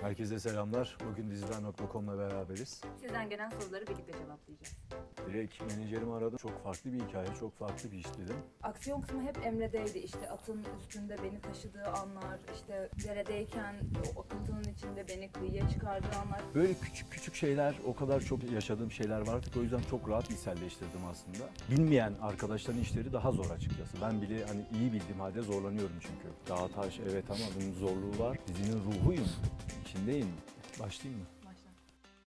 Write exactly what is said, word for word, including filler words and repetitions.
Herkese selamlar. Bugün diziler nokta com'la beraberiz. Sizden gelen soruları birlikte cevaplayacağız. Direkt menajerimi aradım. Çok farklı bir hikaye, çok farklı bir iş dedim. Aksiyon kısmı hep Emre'deydi. İşte atın üstünde beni taşıdığı anlar, işte deredeyken o akıntının içinde beni kıyıya çıkardığı anlar. Böyle küçük küçük şeyler, o kadar çok yaşadığım şeyler vardı ki o yüzden çok rahat miselleştirdim aslında. Bilmeyen arkadaşların işleri daha zor açıkçası. Ben bile hani iyi bildiğim halde zorlanıyorum çünkü. Daha taş evet ama bunun zorluğu var. Dizinin ruhuyum. İçindeyim. Başlayayım mı?